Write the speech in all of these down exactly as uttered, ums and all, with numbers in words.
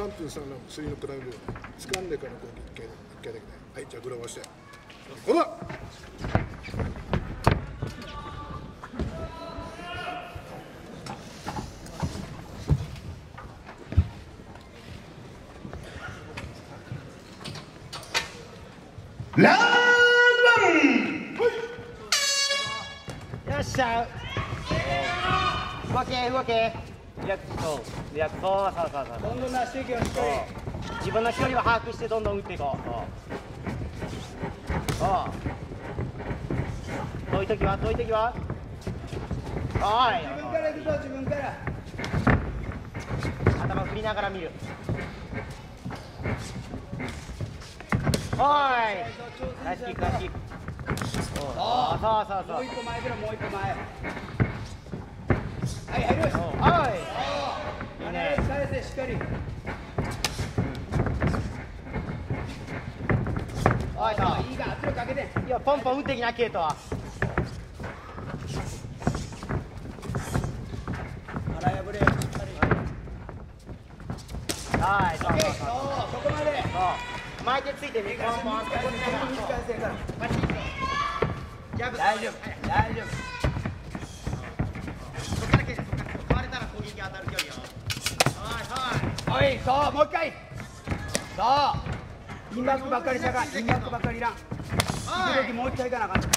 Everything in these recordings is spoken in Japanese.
さんぷんさんのスリーのクラブル掴んでからこう一回一回だけね。はい、じゃあグラブをしてこだ。ランドワン。よっしゃ。動け動け。リラックス、そうリラックス、そうそうそうそう、どんどん出していくよ。自分の距離を把握してどんどん打っていこう。そう遠い時は遠い時ははい自分から行くぞ。自分から頭振りながら見る。はいナイスキックナイスキック。そうそうそう、もう一個前ぐらい、もう一個前。はい入る。はい。いいね。返せしっかり。はいさあ。いいが圧力かけて。いやポンポン打ってきなケイトは。腹破れしっかり。はいさあ。そこまで。そう。前手ついて右からポンポン。ここに右返せから。バチッと。ジャブ。大丈夫。大丈夫。はい、そう、もう一回。そう。インバウンドばっかりしたから、インバウンドばっかりいらん。引く時もう一回いかなあかん。そう、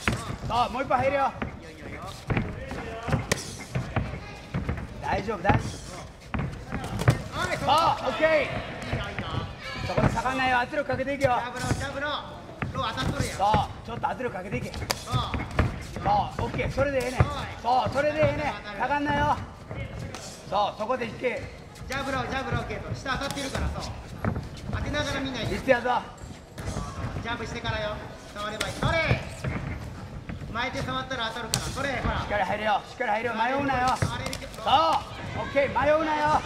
もう一杯入るよ。大丈夫、大丈夫。そう、オッケー。そこで下がらないよ、圧力かけていけよ。そう、ちょっと圧力かけていけ。そう、オッケー、それでええね。そう、それでええね。下がんなよ。そう、そこで引け。ジャブロージャブローケイト下当たってるから。そう当てながら見ないで実やぞ。ジャンプしてからよ。触ればいい。それ前手触ったら当たるから。それほらしっかり入るよ。しっかり入るよ。迷うなよ。そうオッケー。迷うなよ。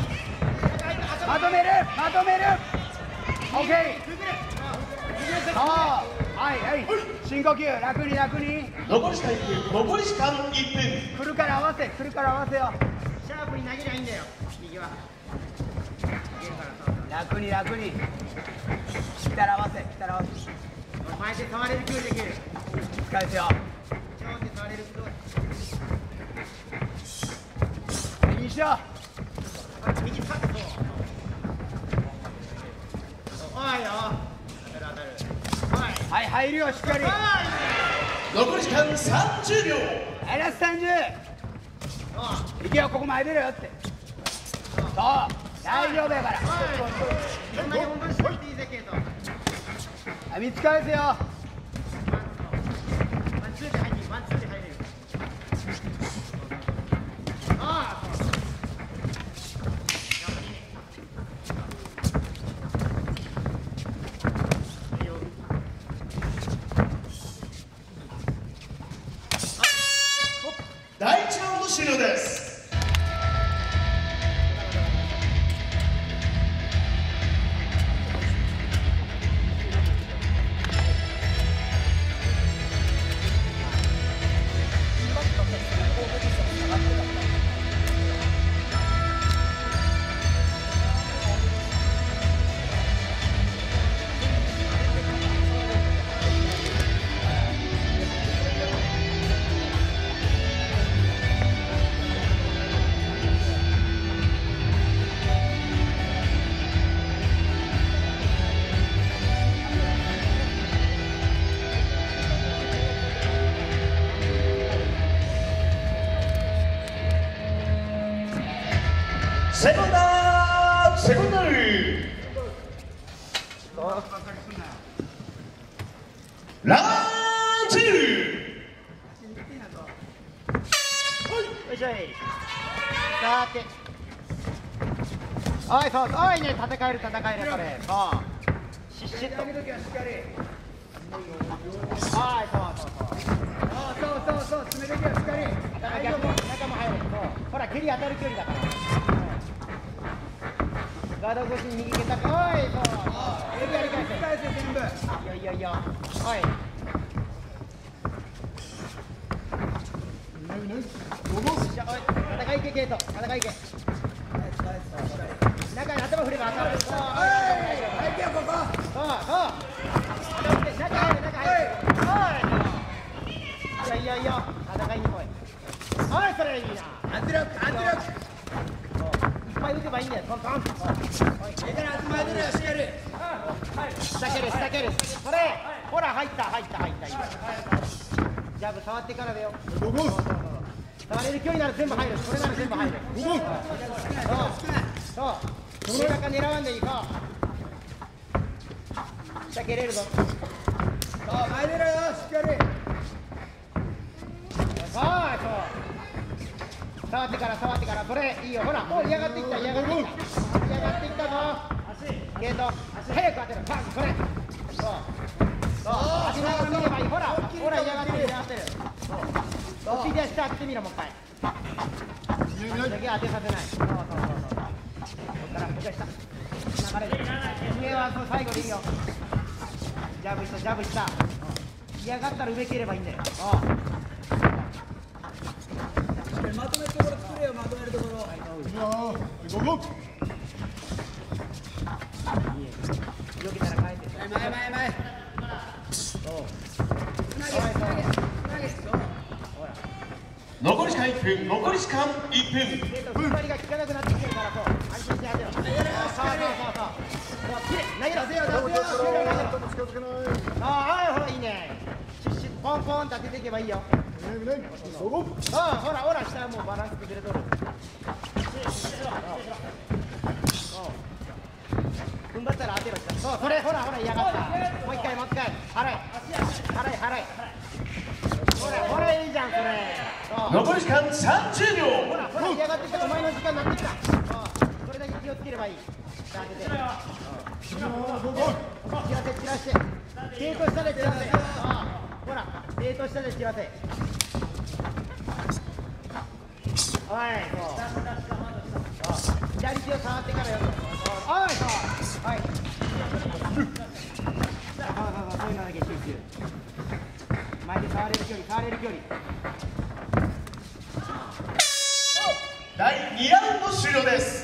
まとめるまとめるオッケー。そうはいはい深呼吸楽に楽に。残り時間いっぷん。残り時間いっぷん。来るから合わせ。来るから合わせよ。シャープに投げりゃいいんだよ。右は楽に楽に来たら合わせ来たら合わせ。前手触れる距離できる。使えてよ。上手触れる距離。右しよう。右パッと。はいよ。当たる当たる。はい入るよしっかり。残り時間さんじゅうびょう。はいラストさんじゅう。いけよここ前出るよって。そう。大丈夫やから。見つかるぜよ。だいいちラウンド終了です。セコンダーセコンダーランチよいしょい。さておいそうおいね戦える戦えるこれそうしっしっと。はいそうそうそうそうそう詰めていくよしっかり。中も入るそうほら蹴り当たる距離だからガード越しに右蹴ったか。おいそうおいやり返せ全部。いやいやいやおい戦いけケイト戦いけ中に頭振れば当たる。いいな。圧力圧力。いっぱい打てばいいんだよ。トントン。上から集まるよしげる。下蹴る下蹴る。それほら入った入った入った。ジャブ触ってからだよ。触れる距離なら全部入る。これなら全部入る。そうそう。背中狙わんでいこう。下蹴れるぞ。そう前出ろよしっかり。あーそう触ってから触ってからこれいいよほらもう嫌がってきた嫌がってきた嫌がってきたぞゲート早く当てるパンこれそうそう足長く見ればいいほらほら嫌がってる嫌がってるお尻で下当ててみろもう一回足だけ当てさせないそうそうそうそうからもう一回下流れる上はそう最後でいいよジャブしたジャブした嫌がったら上蹴ればいいんだよまとめるところ作れよまとめるところはいどうぞよけたら帰って前前前前残り時間いっぷん残り時間いっぷん踏ん張りが効かなくなってきてるからそう安心して当てろ投げろそうそうそうそう投げろ投げろ投げろああほらいいねシュッシュポンポンと当てていけばいいよああほらほら下はもうバランス崩れとる踏ん張ったら当てろしたそうそれほらほら嫌がったもう一回もう一回払い払い払いほらほらいいじゃんそれ残り時間さんじゅうびょうほらほら嫌がってきたお前の時間になってきたそれだけ気をつければいい当てて散らせ散らしてゲート下で散らせほらゲート下で散らせおい、そう。左手を触ってからよ。おい、そう。はい。そういうのだけ集中。前で触れる距離、触れる距離。だいにラウンド終了です。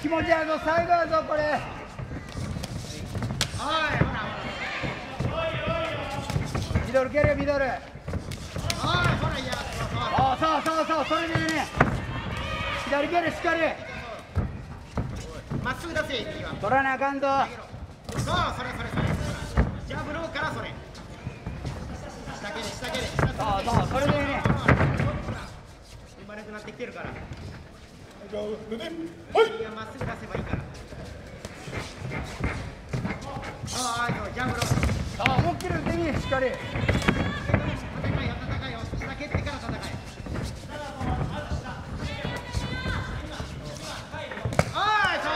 気持ちやぞ最後やぞこれ。はいほら。ミドル蹴るミドル。はいほらいや。ああそうそうそうそれねね。左蹴るしっかり。まっすぐ出せ次は。取らなあかんぞ。そうそれそれそれ。ジャブローからそれ。下蹴る下蹴る。そうそうそれねね。生まれくなってきてるから。はい、まっすぐ出せばいいから。ああ、ジャンプロー。ああ、思いっきり打てみ、しっかり。戦いよ、戦いよ、下蹴ってから戦い。ああ、そ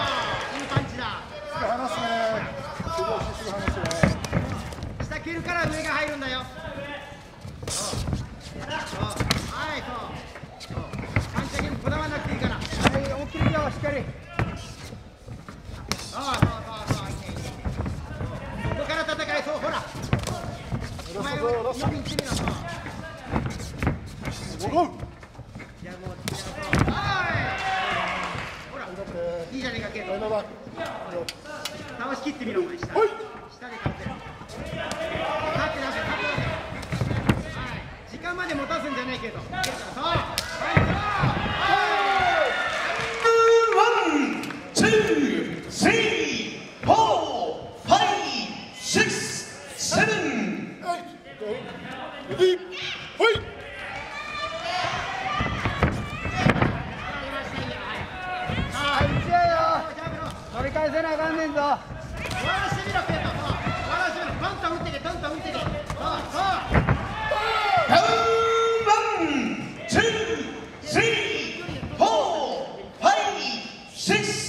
う、いいパンチだ。すぐ離すね。下蹴るから上が入るんだよ。はい、そう。パンチだけにこだわらなくていいから。しっかりああそうそうそうここから戦いそうほらお前をよく行ってみろそうじゃあもう違うほらいいじゃねえかけど倒し切ってみろお前下下で勝ってる勝って出せ勝って出せはい時間まで持たすんじゃねえけどそうはいTwo, three, four, five, six, seven, eight, eight, eight. 返せなあかんねんぞ。わらしてみろ、ペンタ。わらしてみろ。パンタ打ってけ、パンタ打ってけ。ワン、ツー、スリー、フォー、ファイブ、シックス。